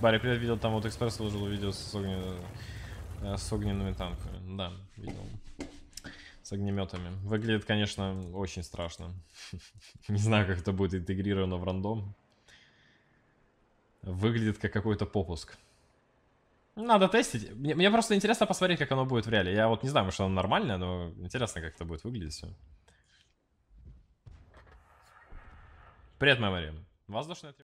Барик, я видел, там вот Экспресс выложил видео с огненными танками. Да, видел. С огнеметами. Выглядит, конечно, очень страшно. Не знаю, как это будет интегрировано в рандом. Выглядит как какой-то попуск. Надо тестить. Мне просто интересно посмотреть, как оно будет в реале. Я вот не знаю, может оно нормальное, но интересно, как это будет выглядеть все. Привет, моя Мария. Воздушная